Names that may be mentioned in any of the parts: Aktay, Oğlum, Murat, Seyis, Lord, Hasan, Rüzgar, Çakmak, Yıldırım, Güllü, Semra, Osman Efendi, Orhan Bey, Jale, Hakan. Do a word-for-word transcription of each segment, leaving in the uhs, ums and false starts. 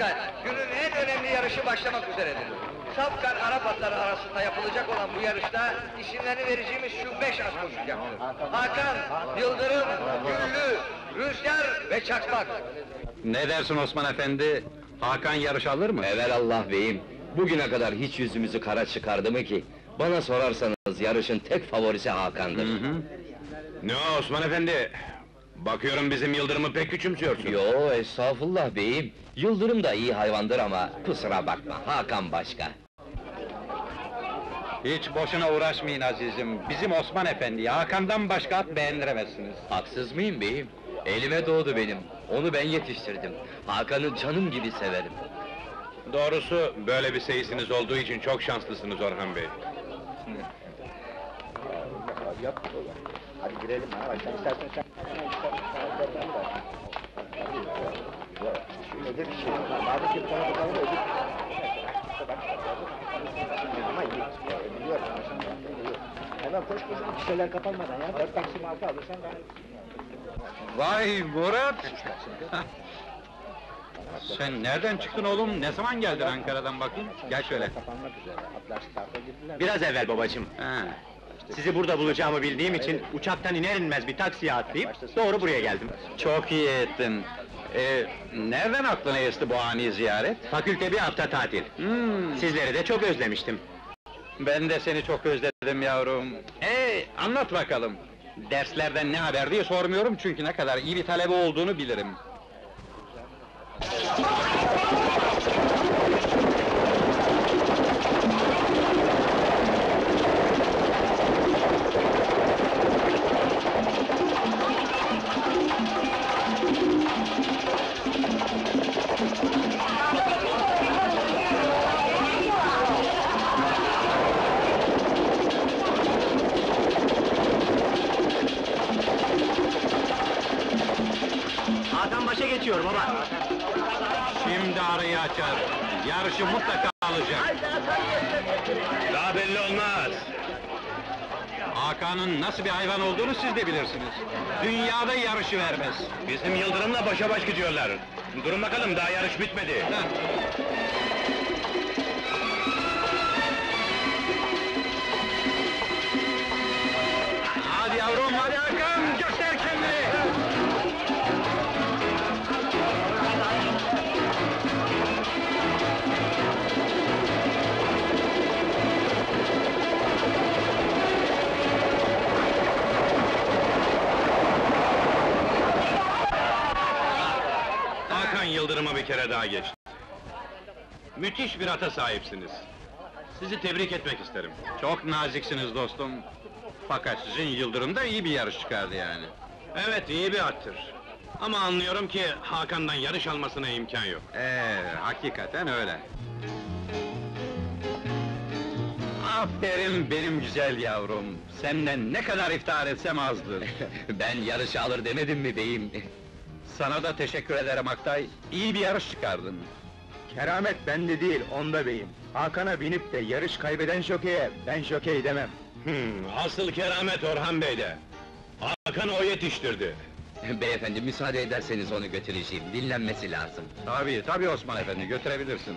Safkan, günün en önemli yarışı başlamak üzeredir. Safkan Arap atları arasında yapılacak olan bu yarışta isimlerini vereceğimiz şu beş at koşacaktır. Hakan, Yıldırım, Güllü, Rüzgar ve Çakmak. Ne dersin Osman Efendi? Hakan yarış alır mı? Evelallah beyim, bugüne kadar hiç yüzümüzü kara çıkardı mı ki? Bana sorarsanız yarışın tek favorisi Hakan'dır. Hı hı. Ne o Osman Efendi? Bakıyorum bizim Yıldırım'ı pek küçümsüyorsun. Yo, estağfurullah beyim. Yıldırım da iyi hayvandır ama kusura bakma, Hakan başka. Hiç boşuna uğraşmayın azizim. Bizim Osman Efendi, Hakan'dan başka at beğendiremezsiniz. Haksız mıyım beyim? Elime doğdu benim. Onu ben yetiştirdim. Hakan'ı canım gibi severim. Doğrusu böyle bir seyisiniz olduğu için çok şanslısınız Orhan Bey. Hadi girelim ha, sen istersen sen... Öyle bir şey, bazı gibi sana bakalım da öyle... Ama iyi, biliyorum, hemen koş koşun, kişiler kapanmadan ya, dört taksim altı alırsan daha... Vay Murat! Sen nereden çıktın oğlum? Ne zaman geldin Ankara'dan bakayım? Gel şöyle. Biraz evvel babacığım. Ha. Sizi burada bulacağımı bildiğim için uçaktan iner inmez bir taksiye atlayıp doğru buraya geldim. Çok iyi ettin. Ee, nereden aklına esti bu ani ziyaret? Fakülte bir hafta tatil. Hmm. Sizleri de çok özlemiştim. Ben de seni çok özledim yavrum. Ee, anlat bakalım. Derslerden ne haber diye sormuyorum çünkü ne kadar iyi bir talebe olduğunu bilirim. Yarışı mutlaka alacak. Daha belli olmaz. Hakan'ın nasıl bir hayvan olduğunu siz de bilirsiniz. Dünyada yarışı vermez. Bizim Yıldırım'la başa baş gidiyorlar. Durun bakalım, daha yarış bitmedi. Ha. Hadi yavrum, hadi Hakan, göster kendini! Yıldırım'a bir kere daha geçti. Müthiş bir ata sahipsiniz. Sizi tebrik etmek isterim. Çok naziksiniz dostum. Fakat sizin Yıldırım'da iyi bir yarış çıkardı yani. Evet, iyi bir attır. Ama anlıyorum ki Hakan'dan yarış almasına imkan yok. Ee, hakikaten öyle. Aferin benim güzel yavrum. Senden ne kadar iftihar etsem azdır. Ben yarış alır demedim mi beyim? Sana da teşekkür ederim Aktay, iyi bir yarış çıkardın. Keramet bende değil, onda beyim. Hakan'a binip de yarış kaybeden şokeye, ben şokey demem. Hmm, asıl keramet Orhan Bey'de. Hakan'ı o yetiştirdi. Beyefendi, müsaade ederseniz onu götüreceğim, dinlenmesi lazım. Tabii, tabii Osman Efendi, götürebilirsin.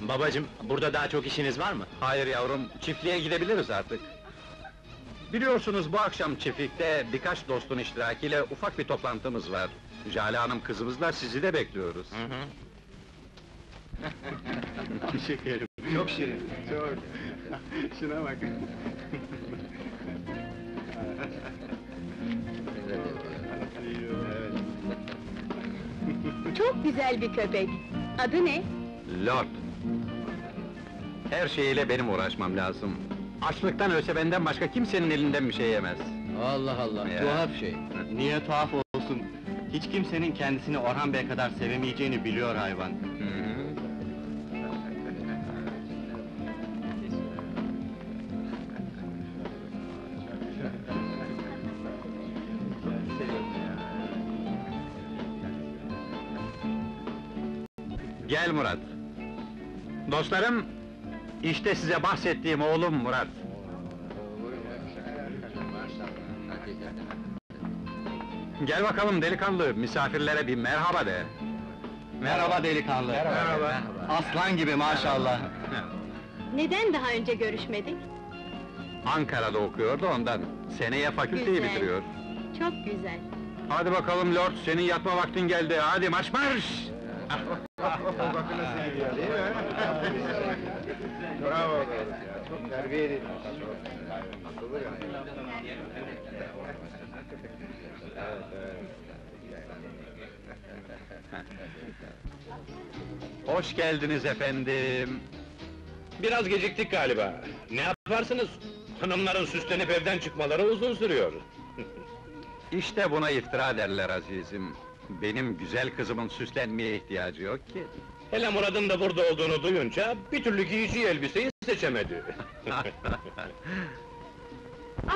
Babacım, burada daha çok işiniz var mı? Hayır yavrum, çiftliğe gidebiliriz artık. Biliyorsunuz bu akşam çiftlikte birkaç dostun iştirakiyle ufak bir toplantımız var. Jale hanım kızımızla sizi de bekliyoruz. Hı hı. Şekerim. Çok şirin. Çok. Şuna bak. Çok güzel bir köpek. Adı ne? Lord. Her şeyiyle benim uğraşmam lazım. Açlıktan ölse benden başka kimsenin elinden bir şey yemez. Allah Allah, ya. Tuhaf şey. Niye tuhaf olsun? Hiç kimsenin kendisini Orhan Bey kadar sevemeyeceğini biliyor hayvan. Hı-hı. Gel Murat. Dostlarım, İşte size bahsettiğim oğlum Murat. Gel bakalım delikanlı, misafirlere bir merhaba de. Merhaba delikanlı. Merhaba. Merhaba. Aslan gibi maşallah. Neden daha önce görüşmedik? Ankara'da okuyordu ondan. Seneye fakülteyi güzel bitiriyor. Çok güzel. Hadi bakalım Lord, senin yatma vaktin geldi. Hadi maç marş! Bakın nasıl gidiyor, değil mi? Bravo! Terbiye edin. Hoş geldiniz efendim. Biraz geciktik galiba. Ne yaparsınız? Hanımların süslenip evden çıkmaları uzun sürüyor. İşte buna iftira derler azizim. Benim güzel kızımın süslenmeye ihtiyacı yok ki. Hele Murat'ın da burada olduğunu duyunca bir türlü giyici elbiseyi seçemedi.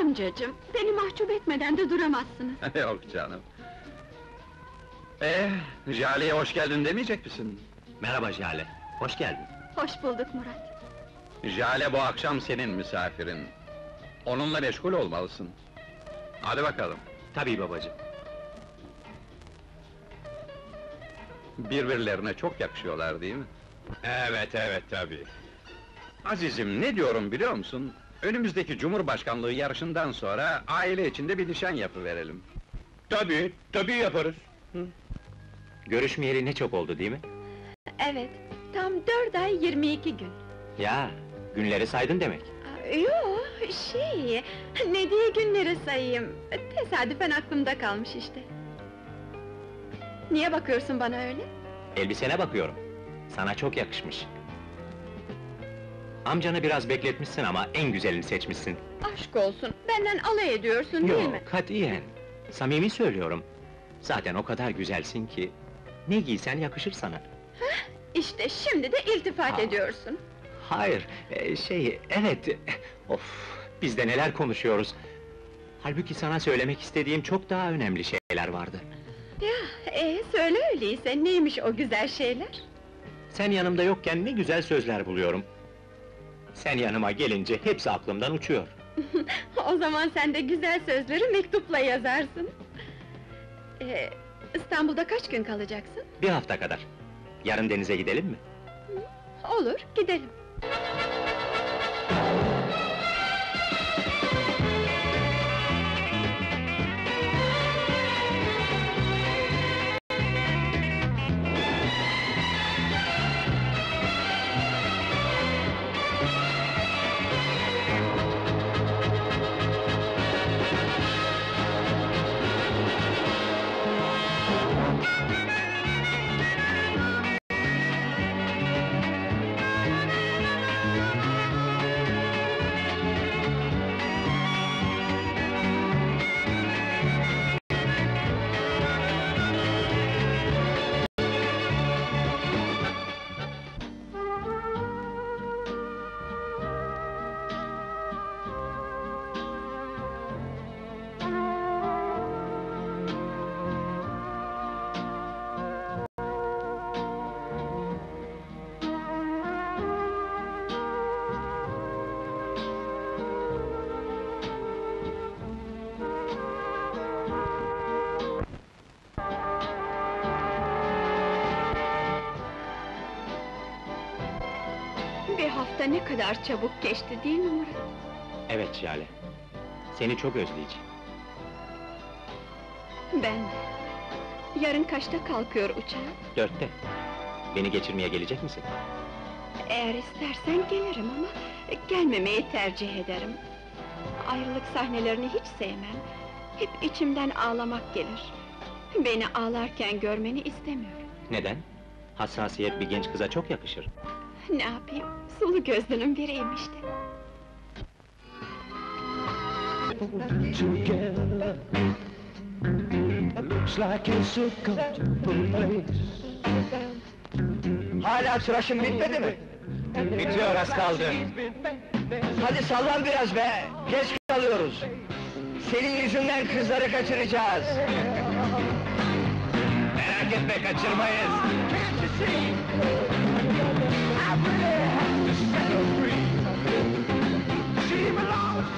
Amcacığım, beni mahcup etmeden de duramazsınız. Yok canım. Ee, Jale'ye hoş geldin demeyecek misin? Merhaba Jale, hoş geldin. Hoş bulduk Murat. Jale bu akşam senin misafirin. Onunla meşgul olmalısın. Hadi bakalım. Tabii babacığım. Birbirlerine çok yakışıyorlar, değil mi? Evet, evet tabii. Azizim, ne diyorum biliyor musun? Önümüzdeki Cumhurbaşkanlığı yarışından sonra aile içinde bir nişan yapıverelim. Tabii, tabii yaparız. Hı? Görüşmeyeli ne çok oldu, değil mi? Evet, tam dört ay yirmi iki gün. Ya, günleri saydın demek. Yoo, şey... Ne diye günleri sayayım? Tesadüfen aklımda kalmış işte. Niye bakıyorsun bana öyle? Elbisene bakıyorum. Sana çok yakışmış. Amcanı biraz bekletmişsin ama en güzelini seçmişsin. Aşk olsun, benden alay ediyorsun değil Yok, mi? Yok, katiyen. Samimi söylüyorum. Zaten o kadar güzelsin ki... Ne giysen yakışır sana. Hah, işte şimdi de iltifat ha. ediyorsun. Hayır, e, şey, evet... E, of, biz de neler konuşuyoruz. Halbuki sana söylemek istediğim çok daha önemli şeyler vardı. Ya, e, söyle öyleyse, neymiş o güzel şeyler? Sen yanımda yokken ne güzel sözler buluyorum. Sen yanıma gelince hepsi aklımdan uçuyor. O zaman sen de güzel sözleri mektupla yazarsın. Ee, İstanbul'da kaç gün kalacaksın? Bir hafta kadar. Yarın denize gidelim mi? Olur, gidelim. Ne kadar çabuk geçti değil mi Murat? Evet Jale, seni çok özleyeceğim. Ben de. Yarın kaçta kalkıyor uçağın? Dörtte. Beni geçirmeye gelecek misin? Eğer istersen gelirim ama gelmemeyi tercih ederim. Ayrılık sahnelerini hiç sevmem. Hep içimden ağlamak gelir. Beni ağlarken görmeni istemiyorum. Neden? Hassasiyet bir genç kıza çok yakışır. Ne yapayım? Sulu gözlünün biriyim işte. Hala tıraşın bitmedi mi? Bitiyor, az kaldı. Hadi sallan biraz be! Geç kalıyoruz! Senin yüzünden kızları kaçıracağız! Merak etme, kaçırmayız!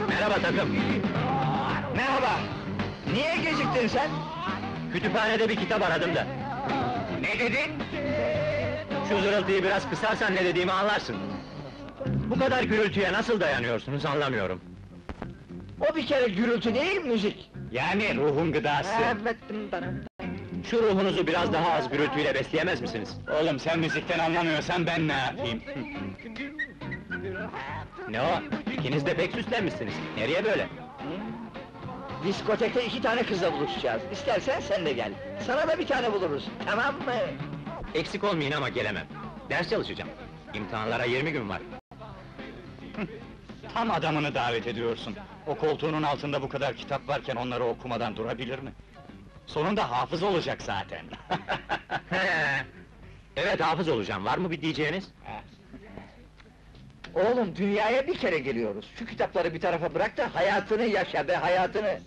Merhaba takım! Merhaba! Niye geciktin sen? Kütüphanede bir kitap aradım da! Ne dedin? Şu zırıltıyı biraz kısarsan ne dediğimi anlarsın. Bu kadar gürültüye nasıl dayanıyorsunuz anlamıyorum. O bir kere gürültü değil, müzik! Yani ruhun gıdası! Şu ruhunuzu biraz daha az gürültüyle besleyemez misiniz? Oğlum sen müzikten anlamıyorsan ben ne yapayım? Ne o? İkiniz de pek süslenmişsiniz, nereye böyle? Diskotekte iki tane kızla buluşacağız, istersen sen de gel! Sana da bir tane buluruz, tamam mı? Eksik olmayın ama gelemem, ders çalışacağım! İmtihanlara yirmi gün var! Tam adamını davet ediyorsun! O koltuğunun altında bu kadar kitap varken onları okumadan durabilir mi? Sonunda hafız olacak zaten! Evet, hafız olacağım, var mı bir diyeceğiniz? Oğlum, dünyaya bir kere geliyoruz! Şu kitapları bir tarafa bırak da hayatını yaşa be, hayatını!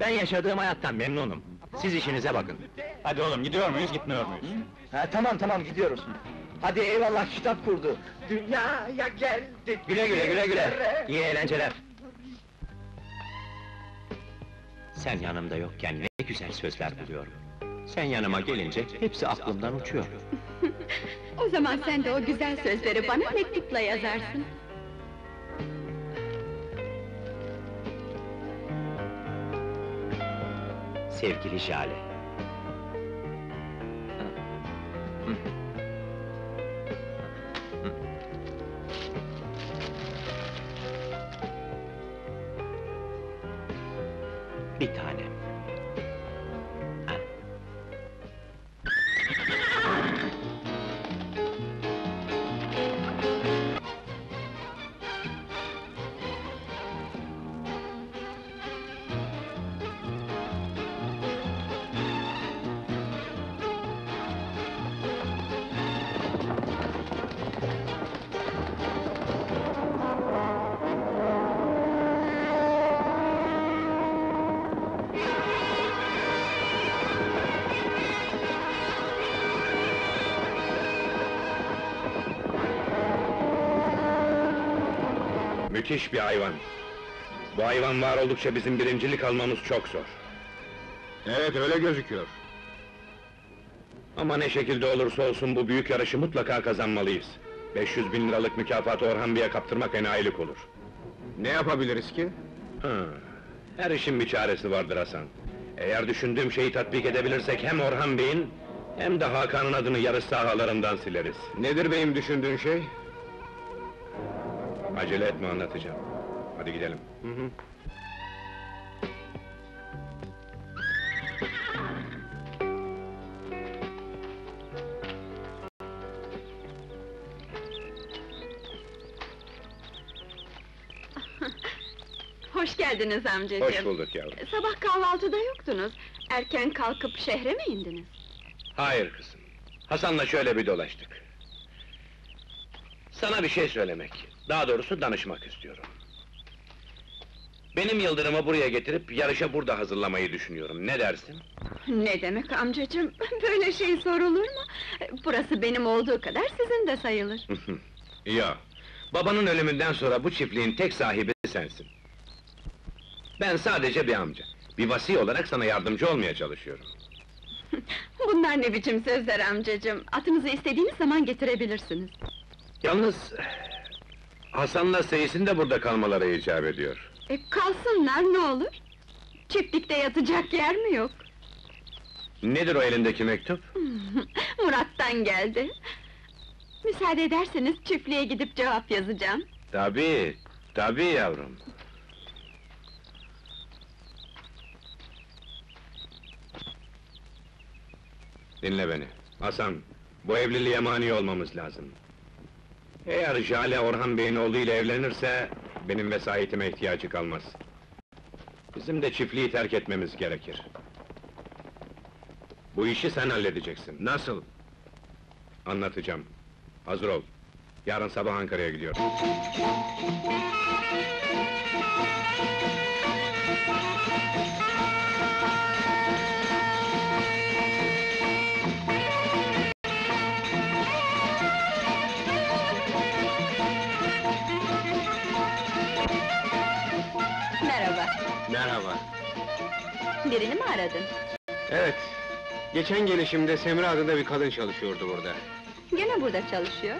Ben yaşadığım hayattan memnunum! Siz işinize bakın! Hadi oğlum, gidiyor muyuz, gitmiyor muyuz? Hı? Ha, tamam, tamam, gidiyoruz! Hadi eyvallah, kitap kurdu! Dünyaya geldik! Güle güle, güle güle! İyi eğlenceler! Sen yanımda yokken ne güzel sözler buluyorum! Sen yanıma gelince hepsi aklımdan uçuyor! O zaman sen de o güzel sözleri bana mektupla yazarsın! Sevgili Jale! Bir tanem! Ha. Müthiş bir hayvan! Bu hayvan var oldukça bizim birincilik almamız çok zor. Evet, öyle gözüküyor. Ama ne şekilde olursa olsun bu büyük yarışı mutlaka kazanmalıyız. beş yüz bin liralık mükafatı Orhan Bey'e kaptırmak enayilik olur. Ne yapabiliriz ki? Ha, her işin bir çaresi vardır Hasan. Eğer düşündüğüm şeyi tatbik edebilirsek hem Orhan Bey'in hem de Hakan'ın adını yarış sahalarından sileriz. Nedir beyim düşündüğün şey? Acele etme, anlatacağım. Hadi gidelim. Hı hı. Hoş geldiniz amcacığım. Hoş bulduk yavrum. Sabah kahvaltıda yoktunuz. Erken kalkıp şehre mi indiniz? Hayır kızım. Hasan'la şöyle bir dolaştık. Sana bir şey söylemek, daha doğrusu danışmak istiyorum. Benim Yıldırım'ı buraya getirip, yarışa burada hazırlamayı düşünüyorum, ne dersin? Ne demek amcacığım, böyle şey sorulur mu? Burası benim olduğu kadar sizin de sayılır. Ya, babanın ölümünden sonra bu çiftliğin tek sahibi sensin. Ben sadece bir amca, bir vasi olarak sana yardımcı olmaya çalışıyorum. Bunlar ne biçim sözler amcacığım, atınızı istediğiniz zaman getirebilirsiniz. Yalnız, Hasan'la Seyis'in de burada kalmaları icap ediyor. E, kalsınlar, ne olur? Çiftlikte yatacak yer mi yok? Nedir o elindeki mektup? Murat'tan geldi. Müsaade ederseniz çiftliğe gidip cevap yazacağım. Tabii, tabii yavrum. Dinle beni, Hasan, bu evliliğe mani olmamız lazım. Eğer Jale Orhan Bey'in oğluyla evlenirse, benim vesayetime ihtiyacı kalmaz. Bizim de çiftliği terk etmemiz gerekir. Bu işi sen halledeceksin. Nasıl? Anlatacağım. Hazır ol. Yarın sabah Ankara'ya gidiyorum. Birini mi aradın? Evet, Geçen gelişimde Semra adında bir kadın çalışıyordu burada. Gene burada çalışıyor.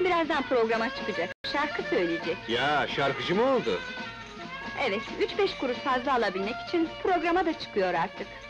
Birazdan programa çıkacak, şarkı söyleyecek. Ya, şarkıcı mı oldu? Evet, üç beş kuruş fazla alabilmek için programa da çıkıyor artık.